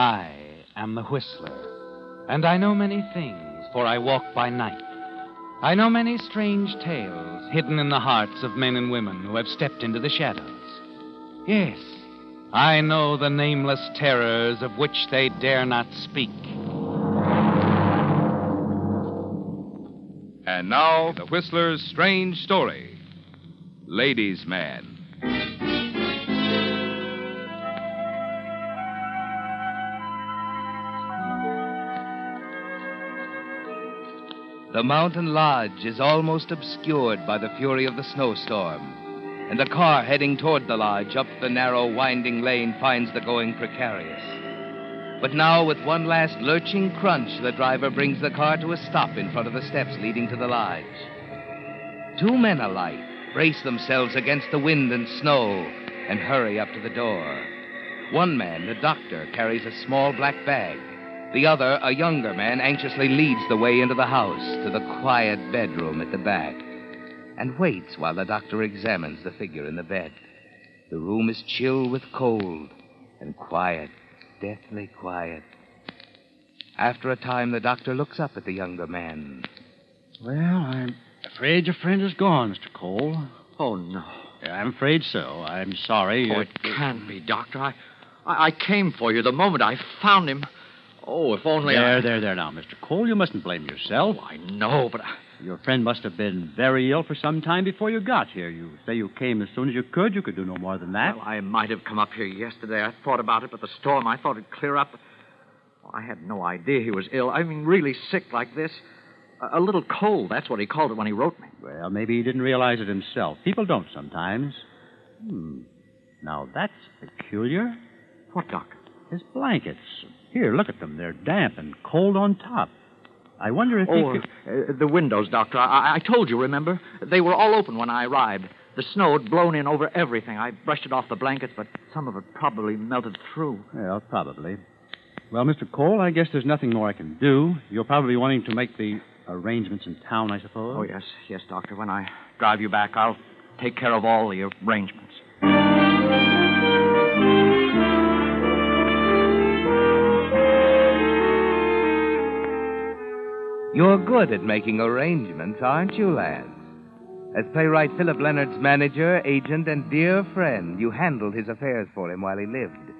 I am the Whistler, and I know many things, for I walk by night. I know many strange tales hidden in the hearts of men and women who have stepped into the shadows. Yes, I know the nameless terrors of which they dare not speak. And now, The Whistler's strange story, Ladies' Man. The mountain lodge is almost obscured by the fury of the snowstorm, and the car heading toward the lodge up the narrow, winding lane finds the going precarious. But now, with one last lurching crunch, the driver brings the car to a stop in front of the steps leading to the lodge. Two men alight brace themselves against the wind and snow and hurry up to the door. One man, the doctor, carries a small black bag. The other, a younger man, anxiously leads the way into the house to the quiet bedroom at the back and waits while the doctor examines the figure in the bed. The room is chill with cold and quiet, deathly quiet. After a time, the doctor looks up at the younger man. Well, I'm afraid your friend is gone, Mr. Cole. Oh, no. Yeah, I'm afraid so. I'm sorry. Oh, it can't be, Doctor. I came for you the moment I found him. Oh, if only There now, Mr. Cole. You mustn't blame yourself. Oh, I know, but your friend must have been very ill for some time before you got here. You say you came as soon as you could. You could do no more than that. Well, I might have come up here yesterday. I thought about it, but the storm, I thought it'd clear up. I had no idea he was ill. I mean, really sick like this. A little cold, that's what he called it when he wrote me. Well, maybe he didn't realize it himself. People don't sometimes. Now, that's peculiar. What, Doc? His blankets. Here, look at them. They're damp and cold on top. I wonder if he could... the windows, Doctor. I told you, remember? They were all open when I arrived. The snow had blown in over everything. I brushed it off the blankets, but some of it probably melted through. Well, probably. Well, Mr. Cole, I guess there's nothing more I can do. You're probably wanting to make the arrangements in town, I suppose? Oh, yes. Yes, Doctor. When I drive you back, I'll take care of all the arrangements. You're good at making arrangements, aren't you, Lance? As playwright Philip Leonard's manager, agent, and dear friend, you handled his affairs for him while he lived.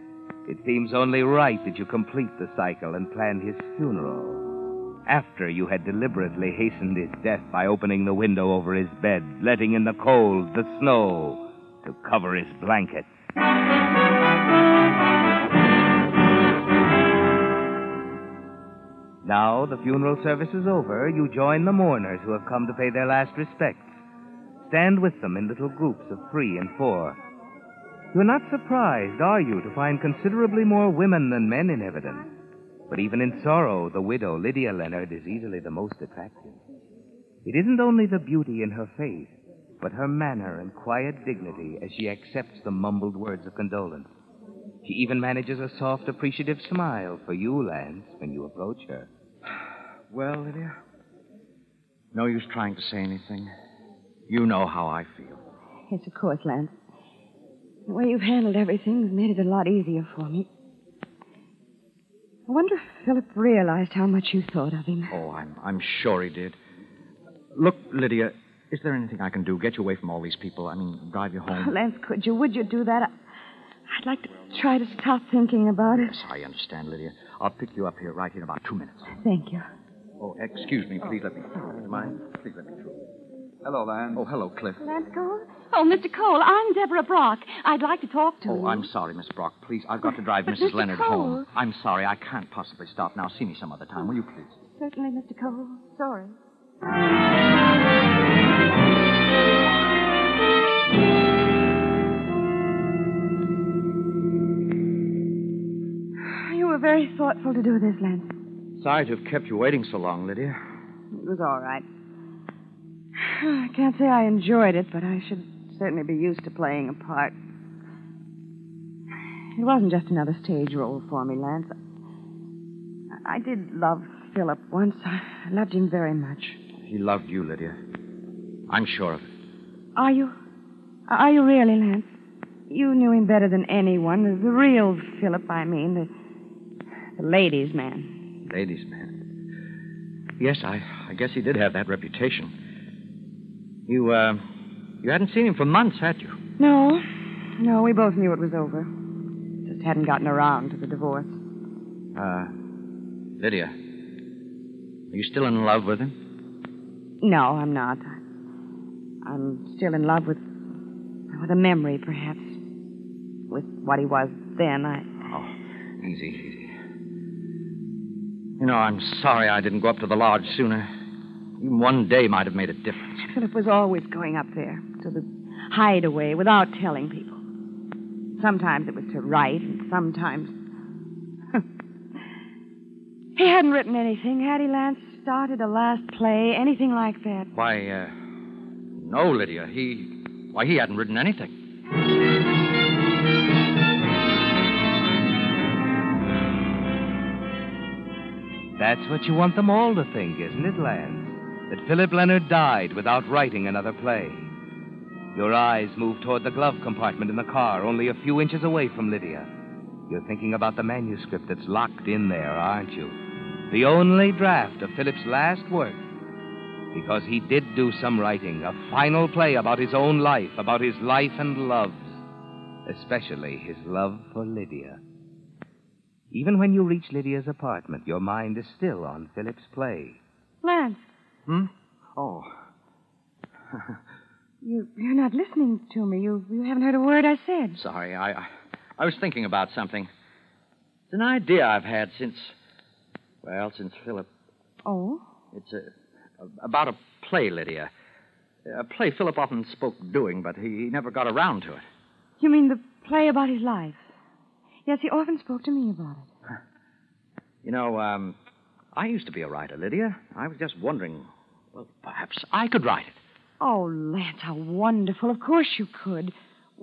It seems only right that you complete the cycle and plan his funeral. After you had deliberately hastened his death by opening the window over his bed, letting in the cold, the snow, to cover his blankets. Now the funeral service is over, you join the mourners who have come to pay their last respects. Stand with them in little groups of 3 and 4. You're not surprised, are you, to find considerably more women than men in evidence? But even in sorrow, the widow, Lydia Leonard, is easily the most attractive. It isn't only the beauty in her face, but her manner and quiet dignity as she accepts the mumbled words of condolence. She even manages a soft, appreciative smile for you, Lance, when you approach her. Well, Lydia, no use trying to say anything. You know how I feel. Yes, of course, Lance. The way you've handled everything has made it a lot easier for me. I wonder if Philip realized how much you thought of him. Oh, I'm sure he did. Look, Lydia, is there anything I can do? Get you away from all these people. I mean, drive you home. Oh, Lance, could you? Would you do that? I'd like to try to stop thinking about it. Yes, I understand, Lydia. I'll pick you up here right in about 2 minutes. Thank you. Oh, excuse me. Please let me through. Please let me through. Hello, Lance. Oh, hello, Cliff. Lance Cole? Oh, Mr. Cole, I'm Deborah Brock. I'd like to talk to you. Oh, I'm sorry, Miss Brock. Please, I've got to drive Mrs. Leonard home. I'm sorry. I can't possibly stop now. See me some other time, will you, please? Certainly, Mr. Cole. Sorry. Very thoughtful to do this, Lance. Sorry to have kept you waiting so long, Lydia. It was all right. I can't say I enjoyed it, but I should certainly be used to playing a part. It wasn't just another stage role for me, Lance. I did love Philip once. I loved him very much. He loved you, Lydia. I'm sure of it. Are you? Are you really, Lance? You knew him better than anyone. The real Philip, I mean. The ladies' man. Ladies' man. Yes, I guess he did have that reputation. You hadn't seen him for months, had you? No. No, we both knew it was over. Just hadn't gotten around to the divorce. Lydia, are you still in love with him? No, I'm not. I'm still in love with a memory, perhaps. With what he was then, Oh, easy. You know, I'm sorry I didn't go up to the lodge sooner. Even one day might have made a difference. Philip was always going up there to the hideaway without telling people. Sometimes it was to write, and sometimes... He hadn't written anything, had he, Lance? Started a last play, anything like that? Why, no, Lydia. He hadn't written anything. That's what you want them all to think, isn't it, Lance? That Philip Leonard died without writing another play. Your eyes move toward the glove compartment in the car, only a few inches away from Lydia. You're thinking about the manuscript that's locked in there, aren't you? The only draft of Philip's last work. Because he did do some writing, a final play about his own life, about his life and loves. Especially his love for Lydia. Even when you reach Lydia's apartment, your mind is still on Philip's play. Lance. Hmm? Oh. You're not listening to me. You haven't heard a word I said. Sorry, I was thinking about something. It's an idea I've had since Philip... Oh? It's about a play, Lydia. A play Philip often spoke doing, but he never got around to it. You mean the play about his life? Yes, he often spoke to me about it. You know, I used to be a writer, Lydia. I was just wondering, well, perhaps I could write it. Oh, Lance, how wonderful. Of course you could.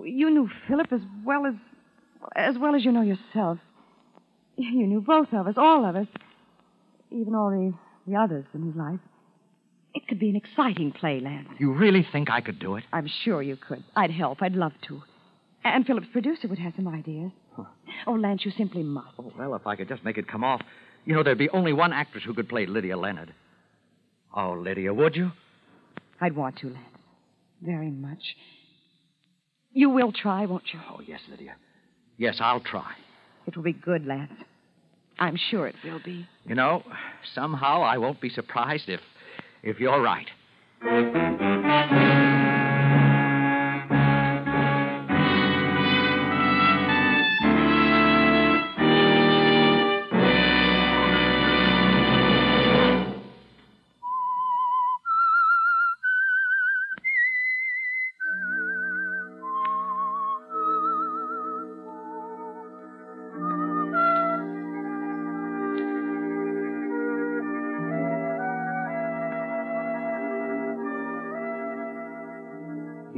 You knew Philip as well as you know yourself. You knew both of us, all of us. Even all the others in his life. It could be an exciting play, Lance. You really think I could do it? I'm sure you could. I'd help. I'd love to. And Philip's producer would have some ideas. Huh. Oh, Lance, you simply must. Oh, well, if I could just make it come off. You know, there'd be only one actress who could play Lydia Leonard. Oh, Lydia, would you? I'd want to, Lance. Very much. You will try, won't you? Oh, yes, Lydia. Yes, I'll try. It will be good, Lance. I'm sure it will be. You know, somehow I won't be surprised if you're right.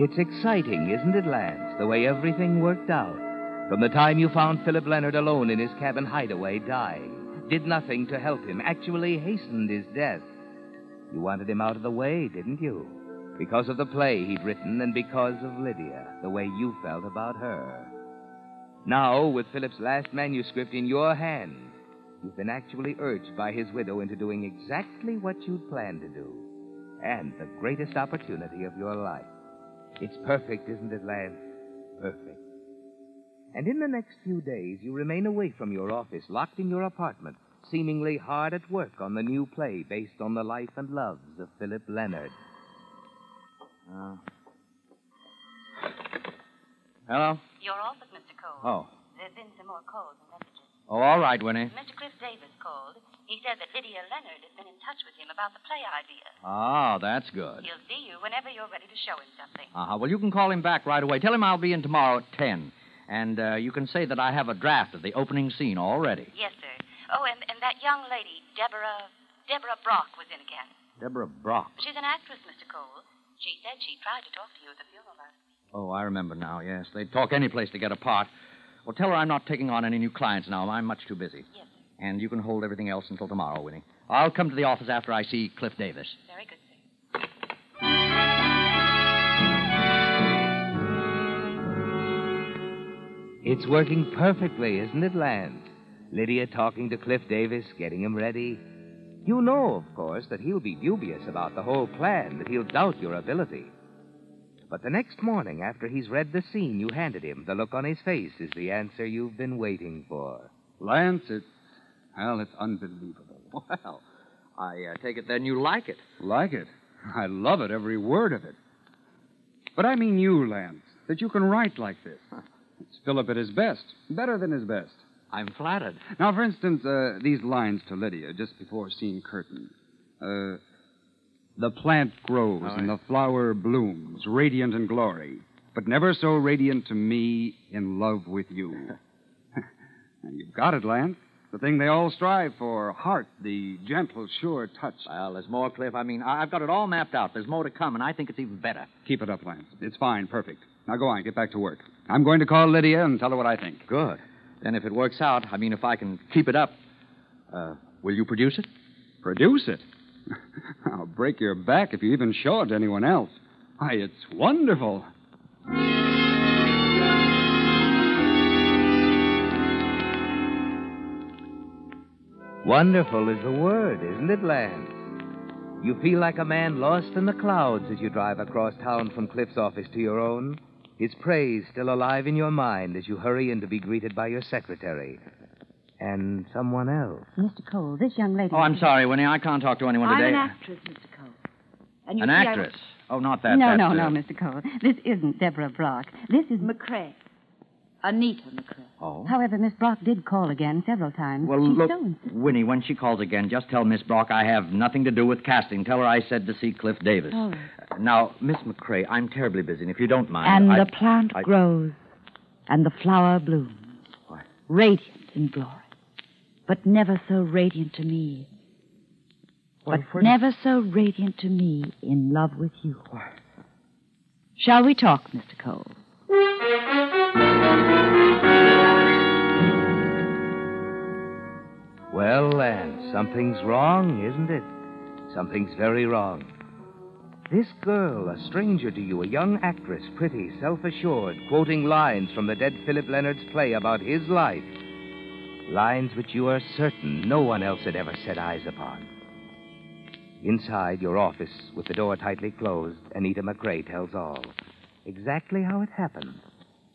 It's exciting, isn't it, Lance, the way everything worked out? From the time you found Philip Leonard alone in his cabin hideaway dying, did nothing to help him, actually hastened his death. You wanted him out of the way, didn't you? Because of the play he'd written and because of Lydia, the way you felt about her. Now, with Philip's last manuscript in your hands, you've been actually urged by his widow into doing exactly what you'd planned to do. And the greatest opportunity of your life. It's perfect, isn't it, Lance? Perfect. And in the next few days, you remain away from your office, locked in your apartment, seemingly hard at work on the new play based on the life and loves of Philip Leonard. Hello? Your office, Mr. Cole. Oh. There's been some more calls and messages. Oh, all right, Winnie. Mr. Cliff Davis called. He said that Lydia Leonard has been in touch with him about the play idea. Ah, that's good. He'll see you whenever you're ready to show him something. Uh-huh. Well, you can call him back right away. Tell him I'll be in tomorrow at 10. And you can say that I have a draft of the opening scene already. Yes, sir. Oh, and that young lady, Deborah Brock, was in again. Deborah Brock? She's an actress, Mr. Cole. She said she tried to talk to you at the funeral last week. Oh, I remember now, yes. They'd talk any place to get a part. Well, tell her I'm not taking on any new clients now. I'm much too busy. Yes, sir. And you can hold everything else until tomorrow, Winnie. I'll come to the office after I see Cliff Davis. Very good, sir. It's working perfectly, isn't it, Lance? Lydia talking to Cliff Davis, getting him ready. You know, of course, that he'll be dubious about the whole plan, that he'll doubt your ability. But the next morning, after he's read the scene you handed him, the look on his face is the answer you've been waiting for. Lance, it's unbelievable. Well, I take it then you like it. Like it? I love it, every word of it. But I mean you, Lance, that you can write like this. It's Philip at his best, better than his best. I'm flattered. Now, for instance, these lines to Lydia just before scene curtain. The plant grows and the flower blooms, radiant in glory, but never so radiant to me in love with you. And you've got it, Lance. The thing they all strive for, heart, the gentle, sure touch. Well, there's more, Cliff. I mean, I've got it all mapped out. There's more to come, and I think it's even better. Keep it up, Lance. It's fine, perfect. Now go on, get back to work. I'm going to call Lydia and tell her what I think. Good. Then if it works out, I mean, if I can keep it up, will you produce it? Produce it? I'll break your back if you even show it to anyone else. Why, it's wonderful. Wonderful is the word, isn't it, Lance? You feel like a man lost in the clouds as you drive across town from Cliff's office to your own. His praise still alive in your mind as you hurry in to be greeted by your secretary. And someone else. Mr. Cole, this young lady... Oh, I'm sorry, Winnie. I can't talk to anyone today. I'm an actress, Mr. Cole. And you an actress? Oh, not that. No, Mr. Cole. This isn't Deborah Brock. This is McRae. Anita McRae. Oh? However, Miss Brock did call again several times. Well, look, Winnie, when she calls again, just tell Miss Brock I have nothing to do with casting. Tell her I said to see Cliff Davis. Oh. Now, Miss McRae, I'm terribly busy, and if you don't mind... And the plant grows, and the flower blooms. What? Radiant in glory, but never so radiant to me. What? But never so radiant to me in love with you. What? Shall we talk, Mr. Cole? Well, Lance, something's wrong, isn't it? Something's very wrong. This girl, a stranger to you, a young actress, pretty, self-assured, quoting lines from the dead Philip Leonard's play about his life. Lines which you are certain no one else had ever set eyes upon. Inside your office, with the door tightly closed, Anita McRae tells all. Exactly how it happened.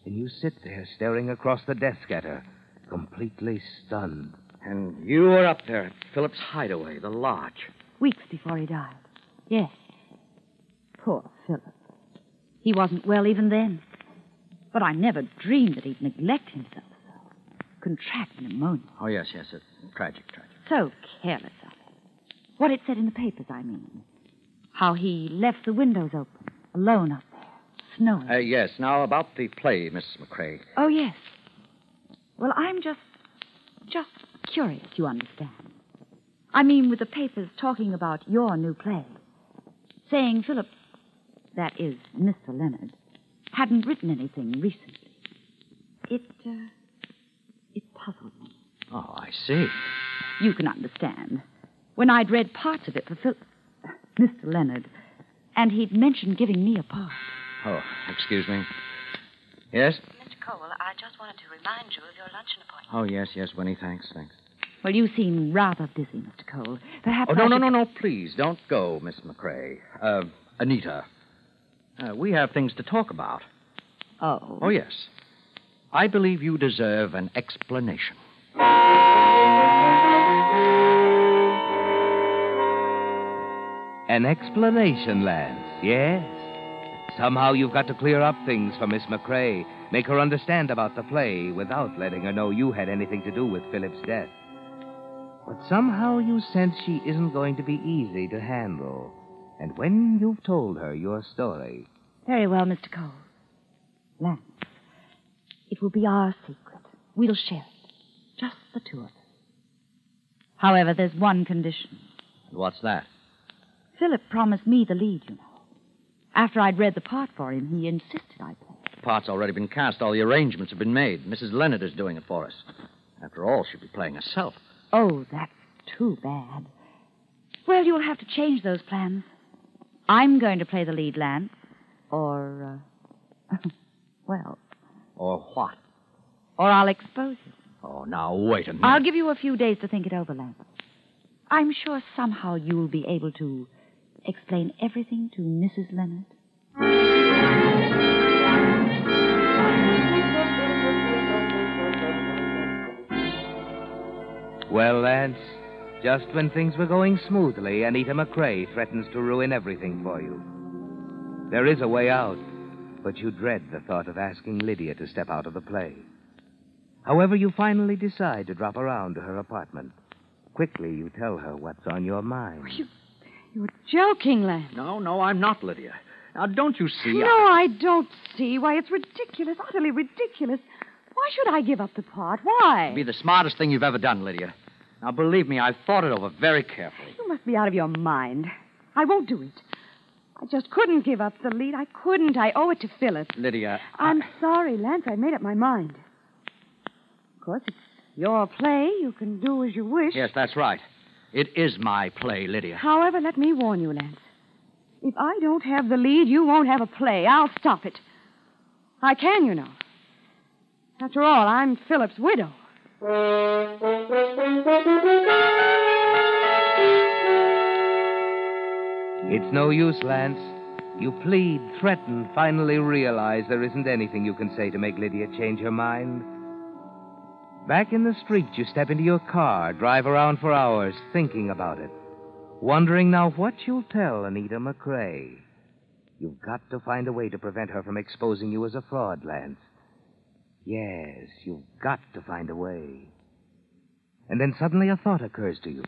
And you sit there staring across the desk at her, completely stunned. And you were up there at Philip's hideaway, the lodge. Weeks before he died. Yes. Poor Philip. He wasn't well even then. But I never dreamed that he'd neglect himself so. Contract pneumonia. Oh, yes. It's tragic. So careless of it. What it said in the papers, I mean. How he left the windows open, alone up there, snowing. Yes. Now, about the play, Miss McRae. Oh, yes. Well, I'm just curious, you understand. I mean, with the papers talking about your new play, saying Philip, that is, Mr. Leonard, hadn't written anything recently. It puzzled me. Oh, I see. You can understand. When I'd read parts of it for Mr. Leonard, and he'd mentioned giving me a part. Oh, excuse me. Yes? Mr. Cole, I just wanted to remind you of your luncheon appointment. Oh, yes, Winnie, thanks. Well, you seem rather busy, Mr. Cole. Perhaps No, please, don't go, Miss McRae. Anita, we have things to talk about. Oh? Oh, yes. I believe you deserve an explanation. An explanation, Lance, yes? Somehow you've got to clear up things for Miss McRae, make her understand about the play without letting her know you had anything to do with Philip's death. But somehow you sense she isn't going to be easy to handle. And when you've told her your story... Very well, Mr. Cole. Lance, it will be our secret. We'll share it. Just the two of us. However, there's one condition. What's that? Philip promised me the lead, you know. After I'd read the part for him, he insisted I play. The part's already been cast. All the arrangements have been made. Mrs. Leonard is doing it for us. After all, she'll be playing herself. Oh, that's too bad. Well, you'll have to change those plans. I'm going to play the lead, Lance. Or what? Or I'll expose you. Oh, now, wait a minute. I'll give you a few days to think it over, Lance. I'm sure somehow you'll be able to explain everything to Mrs. Leonard. Well, Lance, just when things were going smoothly, Anita McRae threatens to ruin everything for you. There is a way out, but you dread the thought of asking Lydia to step out of the play. However, you finally decide to drop around to her apartment. Quickly, you tell her what's on your mind. You're joking, Lance. No, I'm not, Lydia. Now, don't you see? No, I don't see. Why, it's ridiculous, utterly ridiculous. Why should I give up the part? Why? It'd be the smartest thing you've ever done, Lydia. Now, believe me, I've thought it over very carefully. You must be out of your mind. I won't do it. I just couldn't give up the lead. I couldn't. I owe it to Philip. Lydia. I'm sorry, Lance. I made up my mind. Of course, it's your play. You can do as you wish. Yes, that's right. It is my play, Lydia. However, let me warn you, Lance. If I don't have the lead, you won't have a play. I'll stop it. I can, you know. After all, I'm Philip's widow. It's no use, Lance. You plead, threaten, finally realize there isn't anything you can say to make Lydia change her mind. Back in the street, you step into your car, drive around for hours, thinking about it. Wondering now what you'll tell Anita McRae. You've got to find a way to prevent her from exposing you as a fraud, Lance. Yes, you've got to find a way. And then suddenly a thought occurs to you.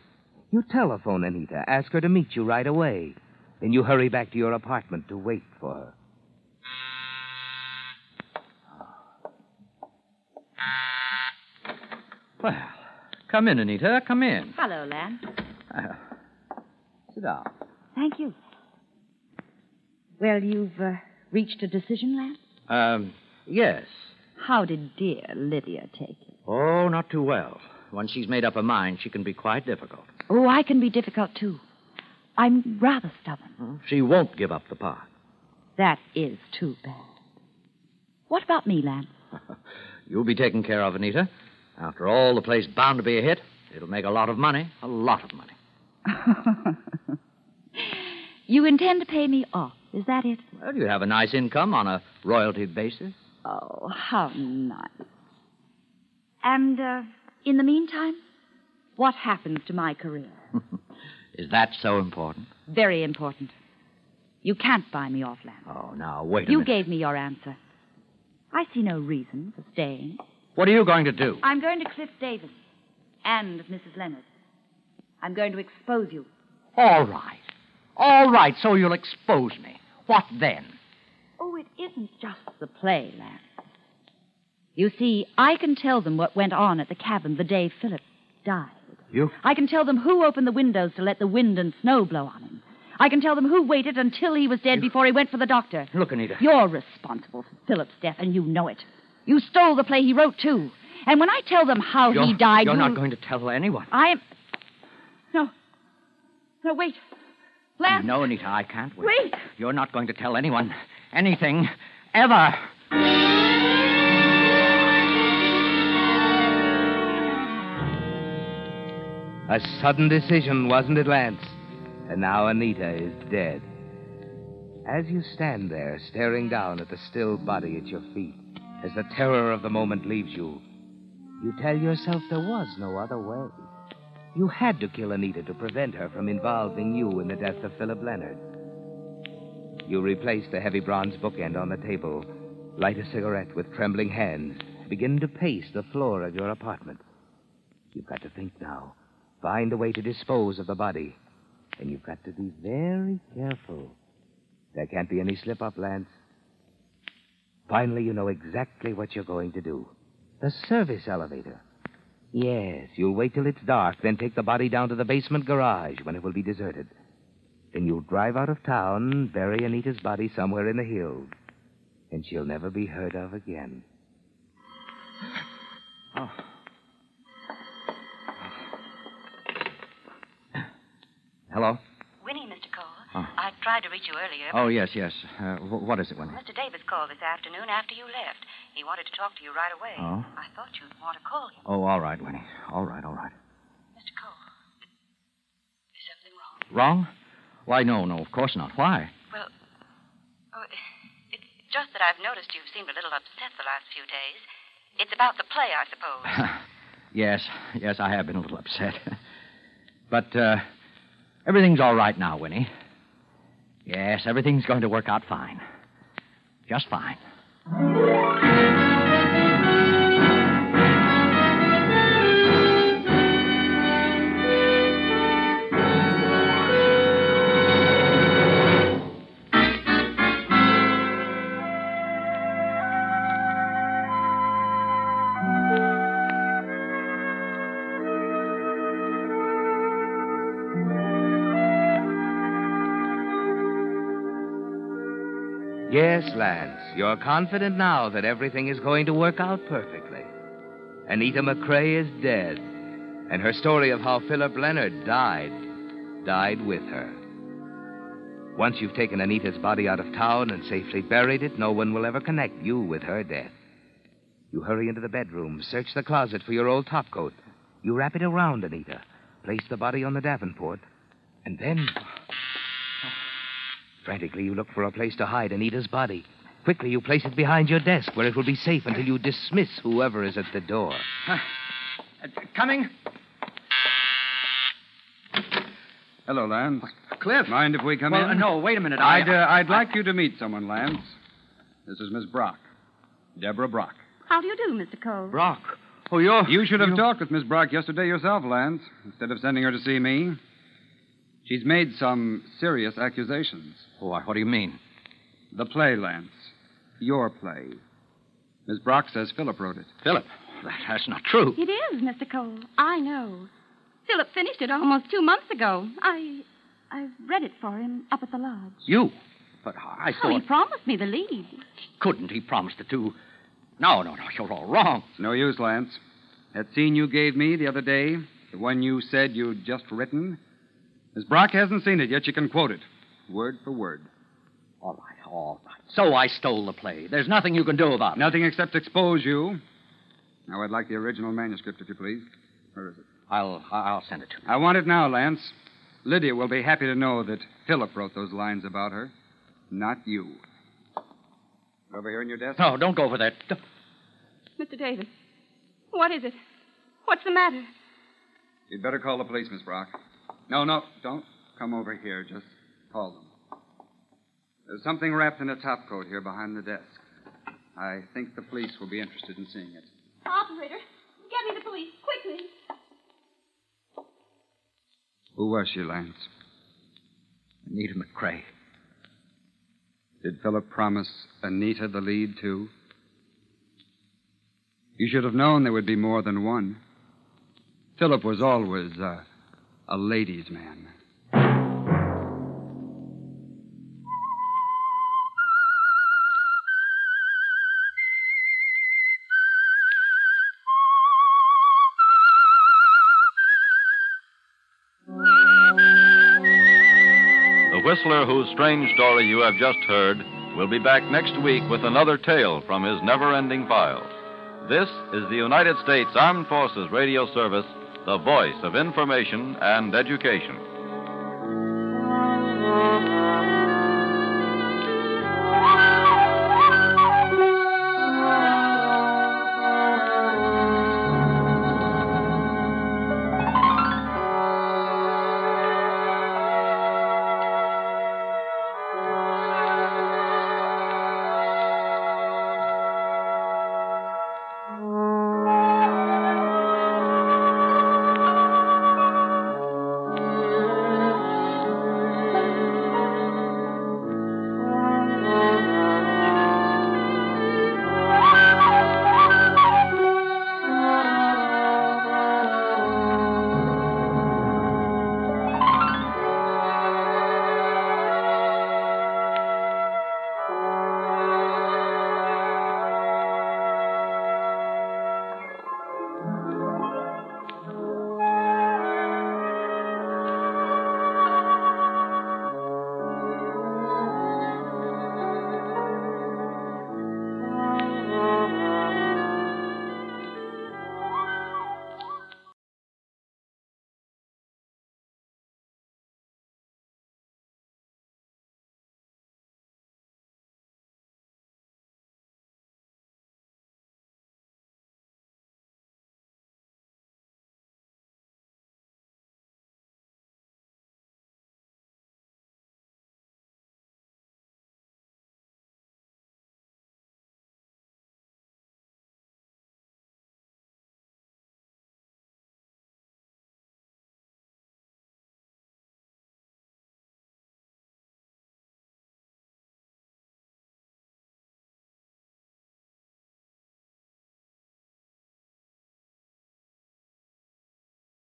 You telephone Anita, ask her to meet you right away. Then you hurry back to your apartment to wait for her. Well, come in, Anita. Come in. Hello, Lance. Sit down. Thank you. Well, you've reached a decision, Lance? Yes. How did dear Lydia take it? Oh, not too well. Once she's made up her mind, she can be quite difficult. Oh, I can be difficult, too. I'm rather stubborn. Hmm? She won't give up the part. That is too bad. What about me, Lance? You'll be taken care of, Anita. After all, the play's bound to be a hit. It'll make a lot of money. A lot of money. You intend to pay me off, is that it? Well, you have a nice income on a royalty basis. Oh, how nice. And, in the meantime, what happens to my career? Is that so important? Very important. You can't buy me off, Lance. Oh, now, wait a minute. You gave me your answer. I see no reason for staying. What are you going to do? I'm going to Cliff Davis and Mrs. Leonard. I'm going to expose you. All right, so you'll expose me. What then? Oh, it isn't just the play, Lance. You see, I can tell them what went on at the cabin the day Philip died. You? I can tell them who opened the windows to let the wind and snow blow on him. I can tell them who waited until he was dead before he went for the doctor. Look, Anita. You're responsible for Philip's death, and you know it. You stole the play he wrote, too. And when I tell them how he died... You're not going to tell anyone. I am... No, wait. Lance... No, Anita, I can't wait. Wait! You're not going to tell anyone anything ever. A sudden decision, wasn't it, Lance? And now Anita is dead. As you stand there, staring down at the still body at your feet, as the terror of the moment leaves you, you tell yourself there was no other way. You had to kill Anita to prevent her from involving you in the death of Philip Leonard. You replace the heavy bronze bookend on the table, light a cigarette with trembling hands, begin to pace the floor of your apartment. You've got to think now. Find a way to dispose of the body. And you've got to be very careful. There can't be any slip-up, Lance. Finally, you know exactly what you're going to do. The service elevator. Yes, you'll wait till it's dark, then take the body down to the basement garage when it will be deserted. Then you'll drive out of town, bury Anita's body somewhere in the hills, and she'll never be heard of again. Oh. Hello? Winnie, Mr. Cole. Oh. I tried to reach you earlier. Oh, yes. What is it, Winnie? Mr. Davis called this afternoon after you left. He wanted to talk to you right away. Oh? I thought you'd want to call him. Oh, all right, Winnie. All right. Mr. Cole, is something wrong? Wrong? Why, no, of course not. Why? Well, it's just that I've noticed you've seemed a little upset the last few days. It's about the play, I suppose. Yes, I have been a little upset. But everything's all right now, Winnie. Yes, everything's going to work out fine. Just fine. Yes, Lance, you're confident now that everything is going to work out perfectly. Anita McRae is dead, and her story of how Philip Leonard died with her. Once you've taken Anita's body out of town and safely buried it, no one will ever connect you with her death. You hurry into the bedroom, search the closet for your old topcoat. You wrap it around Anita, place the body on the davenport, and then... Frantically, you look for a place to hide Anita's body. Quickly, you place it behind your desk, where it will be safe until you dismiss whoever is at the door. Coming? Hello, Lance. Cliff. Mind if we come in? No, wait a minute. I'd like you to meet someone, Lance. This is Miss Brock. Deborah Brock. How do you do, Mr. Cole? Brock. Oh, you're... You should have talked with Miss Brock yesterday yourself, Lance, instead of sending her to see me. She's made some serious accusations. What do you mean? The play, Lance. Your play. Miss Brock says Philip wrote it. Philip? That's not true. It is, Mr. Cole. I know. Philip finished it almost 2 months ago. I read it for him up at the lodge. You? But I thought... Oh, he promised me the lead. Couldn't he promise the two? No, you're all wrong. It's no use, Lance. That scene you gave me the other day, the one you said you'd just written... Miss Brock hasn't seen it yet. She can quote it. Word for word. All right. So I stole the play. There's nothing you can do about it. Nothing except expose you. Now, I'd like the original manuscript, if you please. Where is it? I'll send it to you. I want it now, Lance. Lydia will be happy to know that Philip wrote those lines about her. Not you. Over here in your desk? No, don't go over there. Mr. Davis, what is it? What's the matter? You'd better call the police, Miss Brock. No, don't come over here. Just call them. There's something wrapped in a topcoat here behind the desk. I think the police will be interested in seeing it. Operator, get me the police, quickly. Who was she, Lance? Anita McRae. Did Philip promise Anita the lead, too? You should have known there would be more than one. Philip was always, a ladies' man. The Whistler, whose strange story you have just heard, will be back next week with another tale from his never-ending file. This is the United States Armed Forces Radio Service, the voice of information and education.